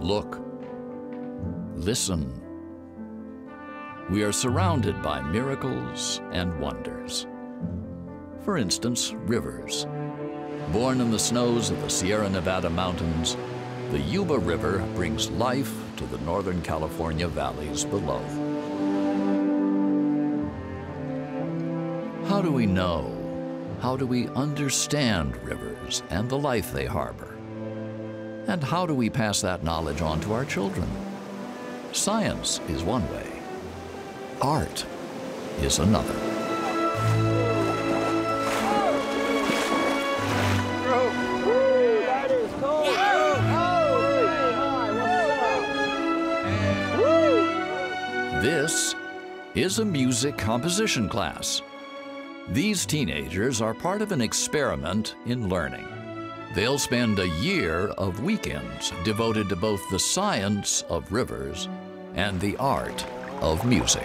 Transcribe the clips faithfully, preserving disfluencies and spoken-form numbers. Look, listen. We are surrounded by miracles and wonders. For instance, rivers. Born in the snows of the Sierra Nevada mountains, the Yuba River brings life to the Northern California valleys below. How do we know? How do we understand rivers and the life they harbor? And how do we pass that knowledge on to our children? Science is one way. Art is another. This is a music composition class. These teenagers are part of an experiment in learning. They'll spend a year of weekends devoted to both the science of rivers and the art of music.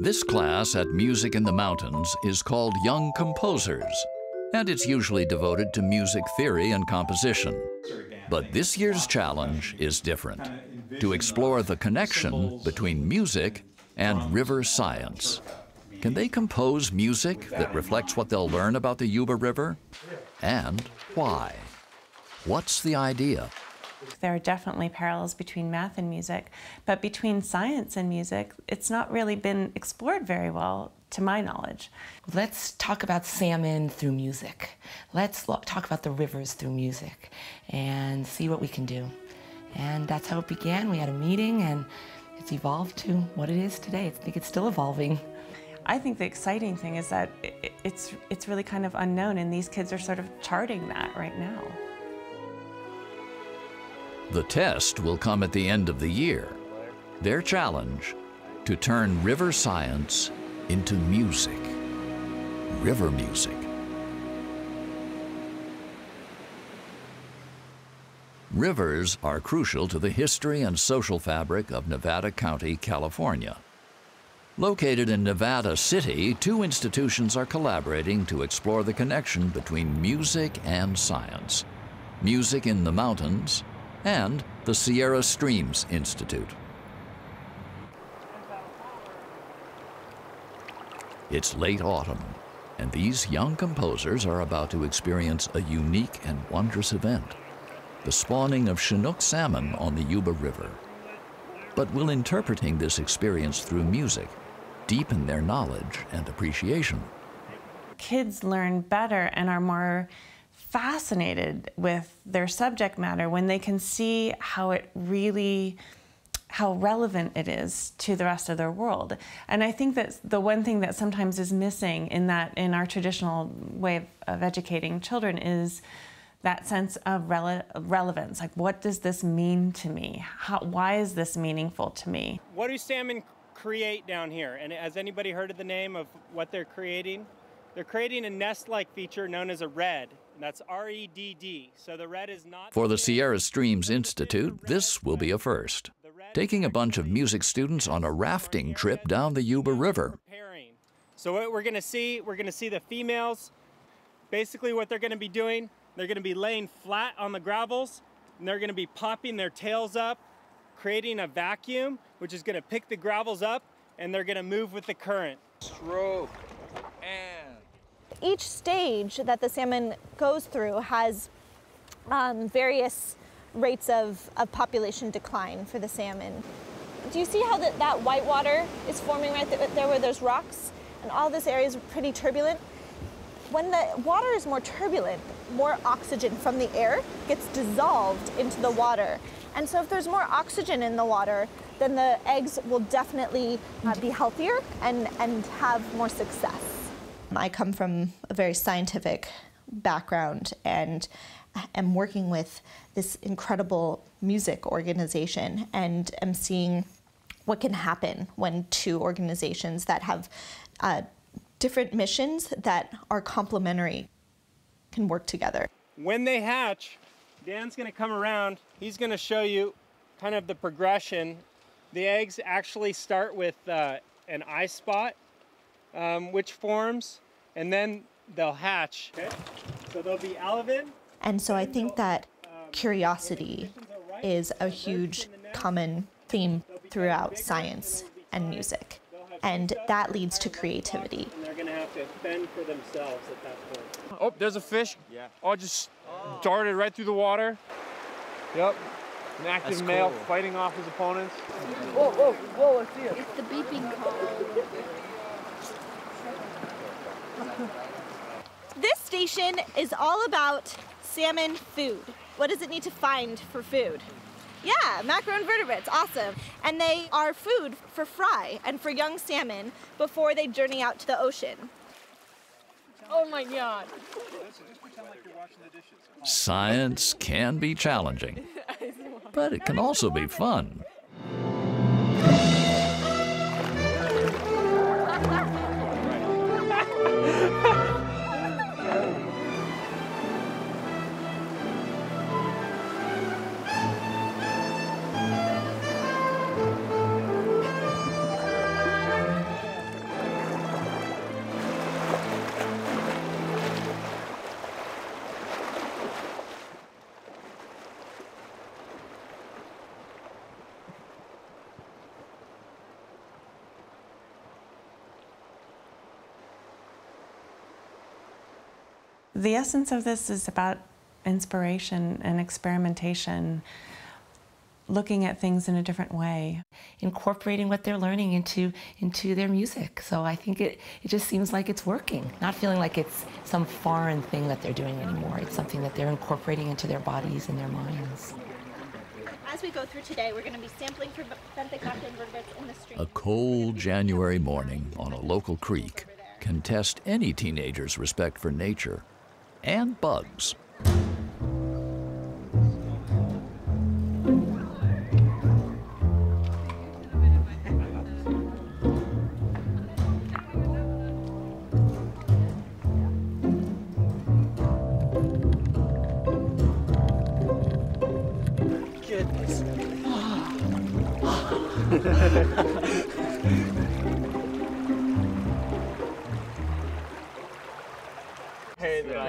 This class at Music in the Mountains is called Young Composers, and it's usually devoted to music theory and composition. But this year's challenge is different, to explore the connection between music and river science. Can they compose music that reflects what they'll learn about the Yuba River? And why? What's the idea? There are definitely parallels between math and music, but between science and music, it's not really been explored very well, to my knowledge. Let's talk about salmon through music. Let's talk about the rivers through music and see what we can do. And that's how it began. We had a meeting and it's evolved to what it is today. I think it's still evolving. I think the exciting thing is that it's, it's really kind of unknown, and these kids are sort of charting that right now. The test will come at the end of the year. Their challenge, to turn river science into music, river music. Rivers are crucial to the history and social fabric of Nevada County, California. Located in Nevada City, two institutions are collaborating to explore the connection between music and science. Music in the Mountains and the Sierra Streams Institute. It's late autumn, and these young composers are about to experience a unique and wondrous event, the spawning of Chinook salmon on the Yuba River. But will interpreting this experience through music deepen their knowledge and appreciation? Kids learn better and are more fascinated with their subject matter when they can see how it really, how relevant it is to the rest of their world. And I think that's the one thing that sometimes is missing in that, in our traditional way of, of educating children, is that sense of rele relevance. Like, what does this mean to me? How, why is this meaningful to me? What do salmon create down here? And has anybody heard of the name of what they're creating? They're creating a nest-like feature known as a red. And that's R E D D. So the red is not... For the Sierra Streams Institute, this will be a first. Taking a bunch of music students on a rafting trip down the Yuba River. So what we're going to see, we're going to see the females. Basically what they're going to be doing, they're going to be laying flat on the gravels, and they're going to be popping their tails up, creating a vacuum, which is going to pick the gravels up, and they're going to move with the current. Stroke and... Each stage that the salmon goes through has um, various rates of, of population decline for the salmon. Do you see how the, that white water is forming right there where there's rocks? And all this area is pretty turbulent. When the water is more turbulent, more oxygen from the air gets dissolved into the water. And so if there's more oxygen in the water, then the eggs will definitely uh, be healthier and, and have more success. I come from a very scientific background and am working with this incredible music organization, and am seeing what can happen when two organizations that have uh, different missions that are complementary can work together. When they hatch, Dan's going to come around. He's going to show you kind of the progression. The eggs actually start with uh, an eye spot, um, which forms, and then they'll hatch. Okay? So they'll be alvin. And so I think that curiosity is a huge common theme throughout science and music. And that leads to creativity. And they're going to have to fend for themselves at that point. Oh, there's a fish. Yeah. Oh, just oh. darted right through the water. Yep. An active That's male cool. fighting off his opponents. Whoa, whoa, whoa, I see it. It's the beeping call. This station is all about salmon food. What does it need to find for food? Yeah, macroinvertebrates, awesome. And they are food for fry and for young salmon before they journey out to the ocean. Oh my God. Science can be challenging, but it can also be fun. The essence of this is about inspiration and experimentation, looking at things in a different way. Incorporating what they're learning into, into their music. So I think it, it just seems like it's working. Not feeling like it's some foreign thing that they're doing anymore. It's something that they're incorporating into their bodies and their minds. As we go through today, we're going to be sampling for benthic invertebrates in the stream. A cold January morning on a local creek can test any teenager's respect for nature and bugs. Goodness.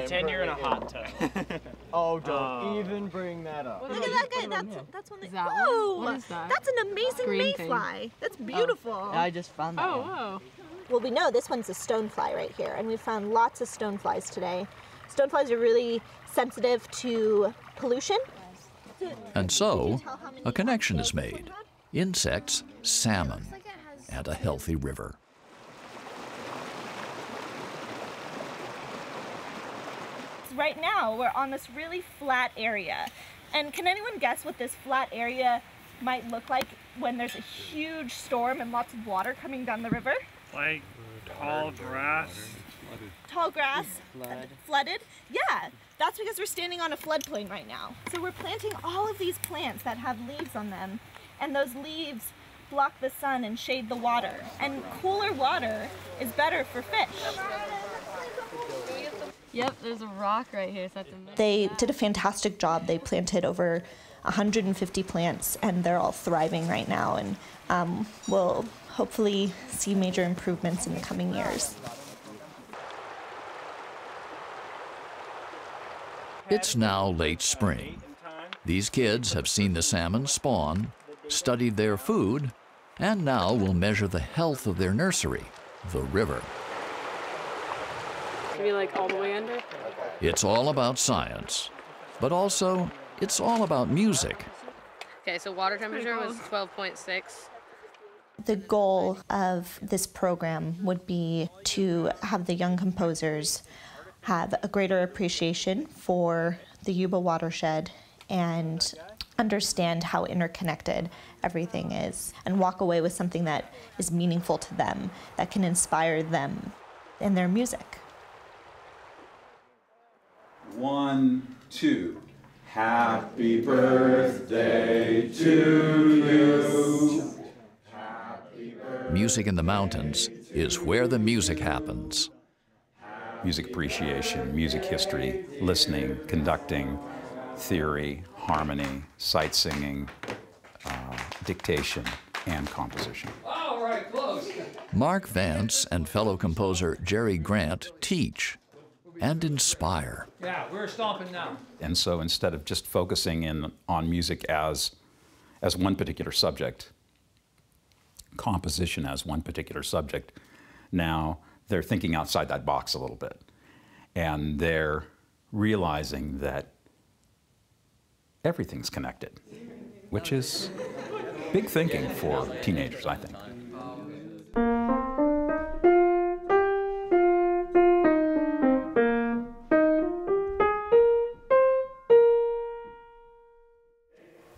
Pretend you're in a hot tub. Oh, don't um, even bring that up. Look at that guy. That's, that's one that. that whoa! One? What is that? That's an amazing Green mayfly. Thing. That's beautiful. Oh, yeah, I just found that. Oh, one. Whoa. Well, we know this one's a stonefly right here, and we found lots of stoneflies today. Stoneflies are really sensitive to pollution. And so, a connection is made: insects, salmon, and a healthy river. Right now, we're on this really flat area. And can anyone guess what this flat area might look like when there's a huge storm and lots of water coming down the river? Like tall grass. Tall grass, flood. flooded. Yeah, that's because we're standing on a floodplain right now. So we're planting all of these plants that have leaves on them. And those leaves block the sun and shade the water. And cooler water is better for fish. Yep, there's a rock right here. So they did a fantastic job. They planted over one hundred fifty plants, and they're all thriving right now, and um, we'll hopefully see major improvements in the coming years. It's now late spring. These kids have seen the salmon spawn, studied their food, and now will measure the health of their nursery, the river. Maybe like all the way under? It's all about science, but also it's all about music. Okay, so water temperature was twelve point six. The goal of this program would be to have the young composers have a greater appreciation for the Yuba watershed and understand how interconnected everything is and walk away with something that is meaningful to them, that can inspire them in their music. One, two. Happy birthday to you. Happy birthday. Music in the Mountains is where the music happens. Music appreciation, music history, listening, conducting, theory, harmony, sight singing, uh, dictation, and composition. All right, close. Mark Vance and fellow composer Jerry Grant teach and inspire. Yeah, we're stomping now. And so instead of just focusing in on music as, as one particular subject, composition as one particular subject, now they're thinking outside that box a little bit. And they're realizing that everything's connected, which is big thinking for teenagers, I think.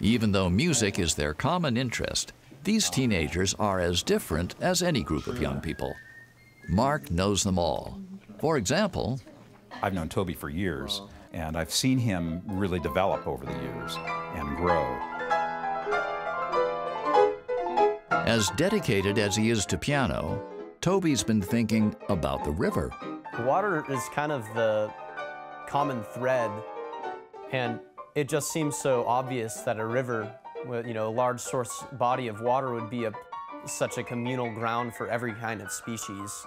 Even though music is their common interest, these teenagers are as different as any group of young people. Mark knows them all. For example, I've known Toby for years, and I've seen him really develop over the years and grow. As dedicated as he is to piano, Toby's been thinking about the river. Water is kind of the common thread, and it just seems so obvious that a river, you know, a large source body of water would be a, such a communal ground for every kind of species.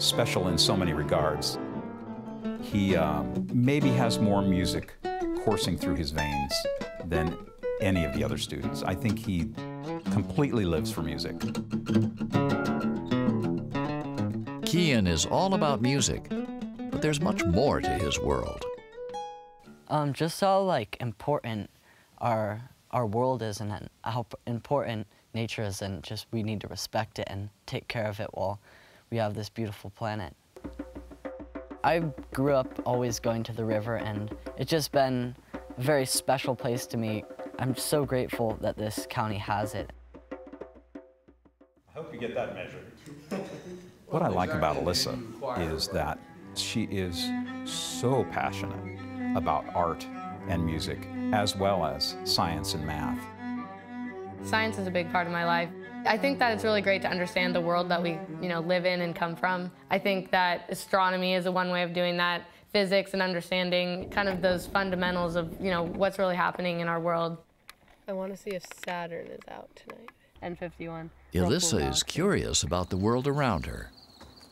Special in so many regards. He um, maybe has more music coursing through his veins than any of the other students. I think he completely lives for music. Kian is all about music, but there's much more to his world. Um, just how like important our our world is, and how important nature is, and just we need to respect it and take care of it while we have this beautiful planet. I grew up always going to the river, and it's just been a very special place to me. I'm so grateful that this county has it. I hope you get that measured. What I like about Alyssa is that she is so passionate about art and music, as well as science and math. Science is a big part of my life. I think that it's really great to understand the world that we, you know, live in and come from. I think that astronomy is a one way of doing that, physics and understanding kind of those fundamentals of, you know, what's really happening in our world. I want to see if Saturn is out tonight. N fifty-one. Alyssa is curious about the world around her,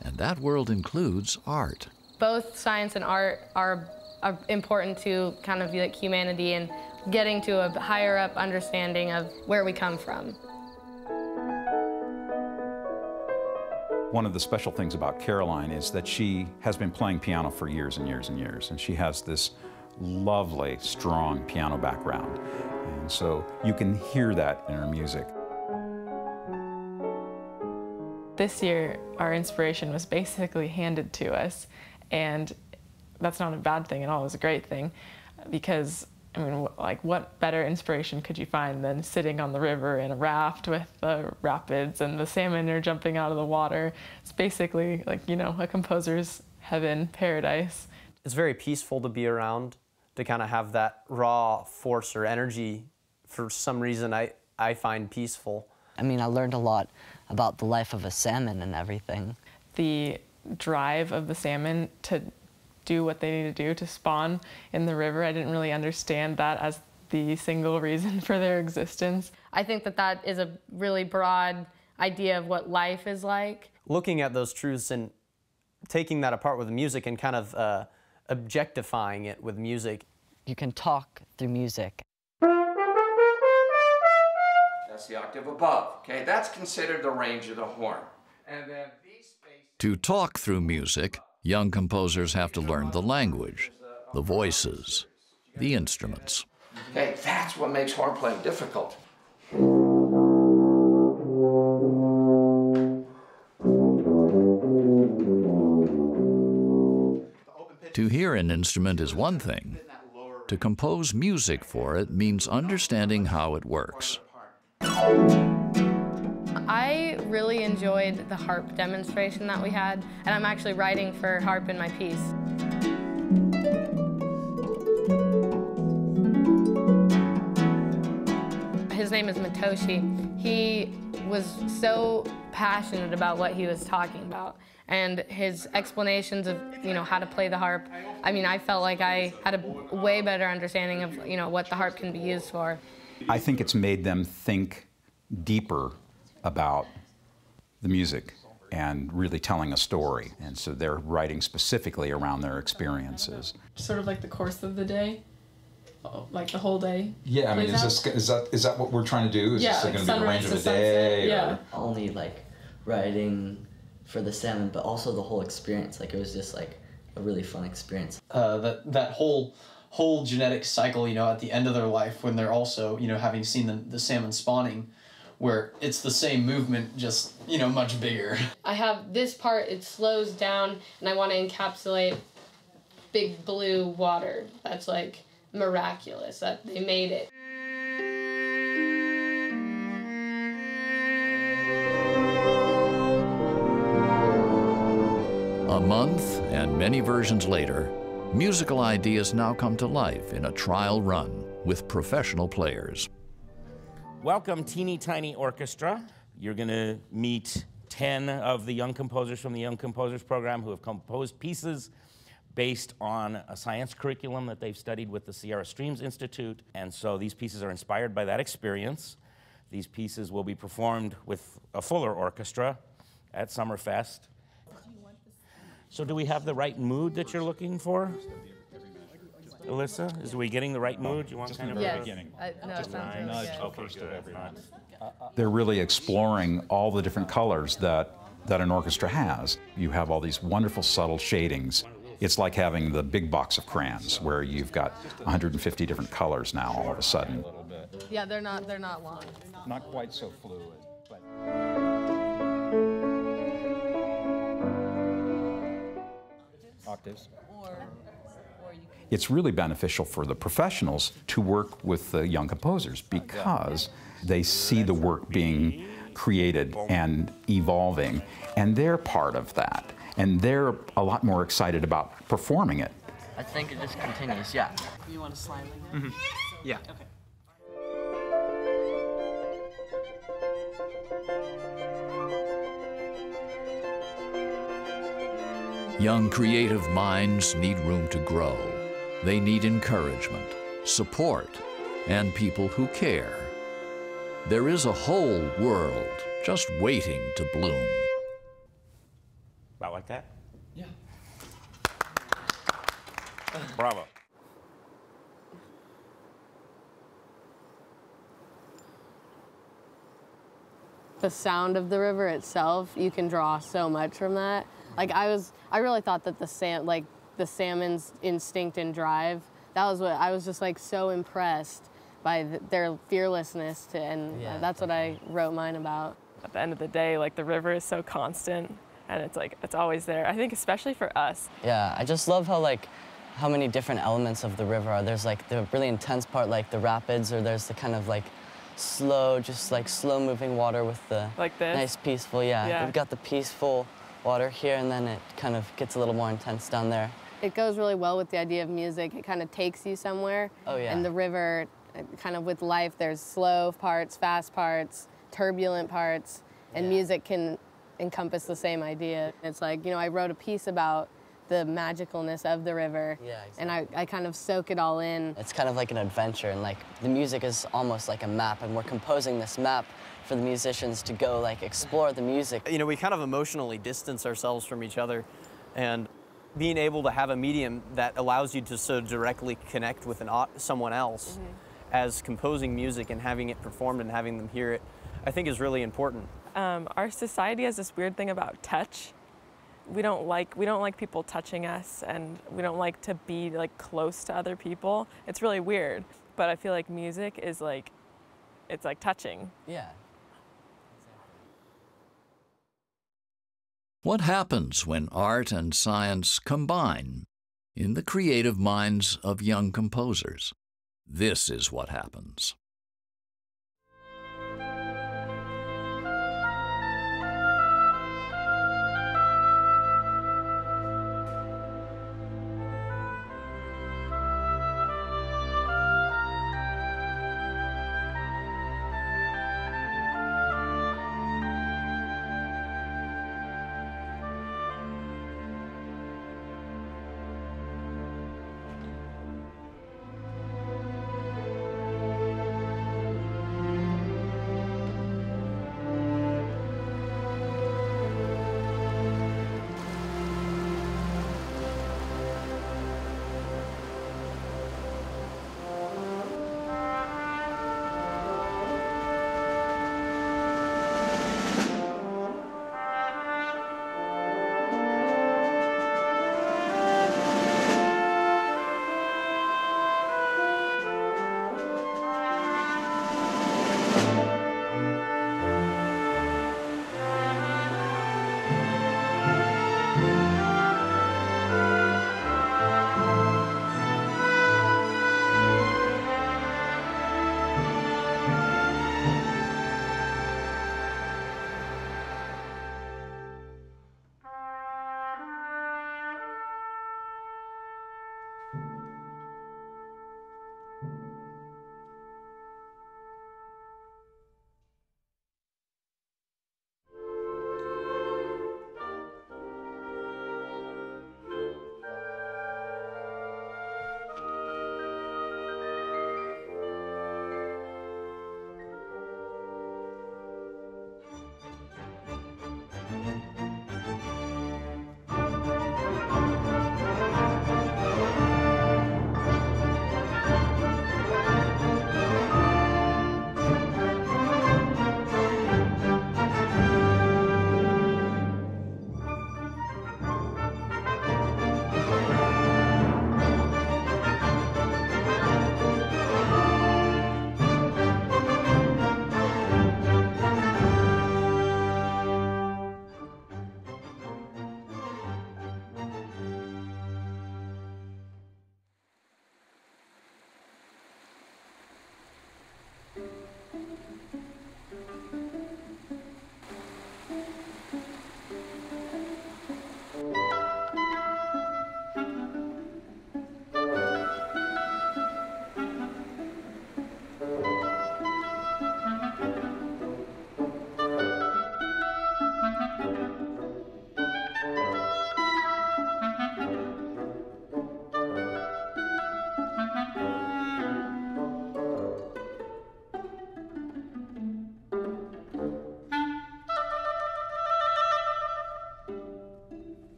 and that world includes art. Both science and art are, are important to kind of like humanity and getting to a higher up understanding of where we come from. One of the special things about Caroline is that she has been playing piano for years and years and years, and she has this lovely, strong piano background. And so you can hear that in her music. This year, our inspiration was basically handed to us, and that's not a bad thing at all. It was a great thing, because, I mean, like, what better inspiration could you find than sitting on the river in a raft with the rapids and the salmon are jumping out of the water? It's basically like, you know, a composer's heaven, paradise. It's very peaceful to be around, to kind of have that raw force or energy. For some reason, I, I find peaceful. I mean, I learned a lot about the life of a salmon and everything. The drive of the salmon to do what they need to do to spawn in the river. I didn't really understand that as the single reason for their existence. I think that that is a really broad idea of what life is like. Looking at those truths and taking that apart with music and kind of uh, objectifying it with music. You can talk through music. That's the octave above, okay? That's considered the range of the horn. And then these spaces... To talk through music, young composers have to learn the language, the voices, the instruments. Okay, that's what makes horn playing difficult. To hear an instrument is one thing. To compose music for it means understanding how it works. I really enjoyed the harp demonstration that we had, and I'm actually writing for harp in my piece. His name is Matoshi. He was so passionate about what he was talking about, and his explanations of, you know, how to play the harp. I mean, I felt like I had a way better understanding of, you know, what the harp can be used for. I think it's made them think deeper about the music and really telling a story. And so they're writing specifically around their experiences. Sort of like the course of the day, like the whole day. Yeah, I mean, is, this, is, that, is that what we're trying to do? Is yeah, this like going to be the range of a day? Yeah. Only like writing for the salmon, but also the whole experience. Like it was just like a really fun experience. Uh, that, that whole whole genetic cycle, you know, at the end of their life when they're also, you know, having seen the, the salmon spawning, where it's the same movement, just, you know, much bigger. I have this part, it slows down, and I want to encapsulate big blue water. That's like miraculous that they made it. A month and many versions later, musical ideas now come to life in a trial run with professional players. Welcome, Teeny Tiny Orchestra. You're going to meet ten of the young composers from the Young Composers program who have composed pieces based on a science curriculum that they've studied with the Sierra Streams Institute. And so these pieces are inspired by that experience. These pieces will be performed with a fuller orchestra at Summerfest. So do we have the right mood that you're looking for? Alyssa, is we getting the right mood? You want just kind of yes. beginning. Uh, no, just nine. Nine. Okay, good. They're really exploring all the different colors that that an orchestra has. You have all these wonderful subtle shadings. It's like having the big box of crayons where you've got one hundred fifty different colors now all of a sudden. Yeah, they're not they're not long. Not quite so fluid, but octaves. It's really beneficial for the professionals to work with the young composers because they see the work being created and evolving, and they're part of that, and they're a lot more excited about performing it. I think it just continues, yeah. You want to slide like that? Mm-hmm. Yeah. Okay. Young creative minds need room to grow. They need encouragement, support, and people who care. There is a whole world just waiting to bloom. About like that? Yeah. Bravo. The sound of the river itself, you can draw so much from that. Like I was, I really thought that the sal like the salmon's instinct and drive, that was what I was just like so impressed by the, their fearlessness to, and yeah, that's what I wrote mine about. At the end of the day, like the river is so constant, and it's like it's always there. I think especially for us. Yeah, I just love how like how many different elements of the river are. There's like the really intense part, like the rapids, or there's the kind of like slow, just like slow moving water with the like this nice peaceful. Yeah, yeah, we've got the peaceful water here, and then it kind of gets a little more intense down there. It goes really well with the idea of music. It kind of takes you somewhere. Oh, yeah. And the river, kind of with life, there's slow parts, fast parts, turbulent parts, and yeah, music can encompass the same idea. It's like, you know, I wrote a piece about the magicalness of the river, yeah, exactly, and I, I kind of soak it all in. It's kind of like an adventure, and like the music is almost like a map, and we're composing this map for the musicians to go like explore the music. You know, we kind of emotionally distance ourselves from each other, and being able to have a medium that allows you to so directly connect with an, someone else, mm-hmm, as composing music and having it performed and having them hear it, I think is really important. Um, our society has this weird thing about touch. We don't like we don't like people touching us, and we don't like to be like close to other people. It's really weird, but I feel like music is like, it's like touching. Yeah. What happens when art and science combine in the creative minds of young composers? This is what happens.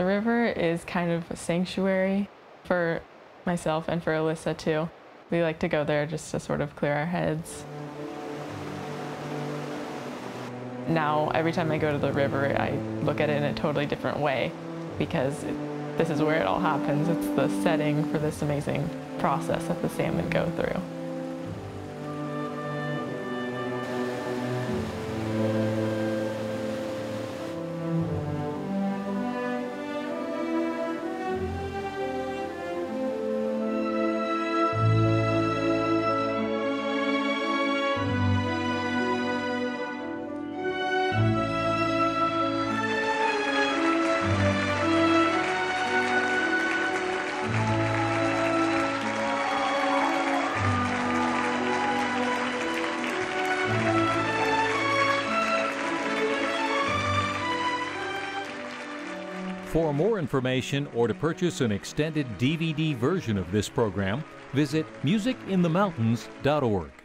The river is kind of a sanctuary for myself and for Alyssa too. We like to go there just to sort of clear our heads. Now, every time I go to the river, I look at it in a totally different way because it, this is where it all happens. It's the setting for this amazing process that the salmon go through. For more information or to purchase an extended D V D version of this program, visit music in the mountains dot org.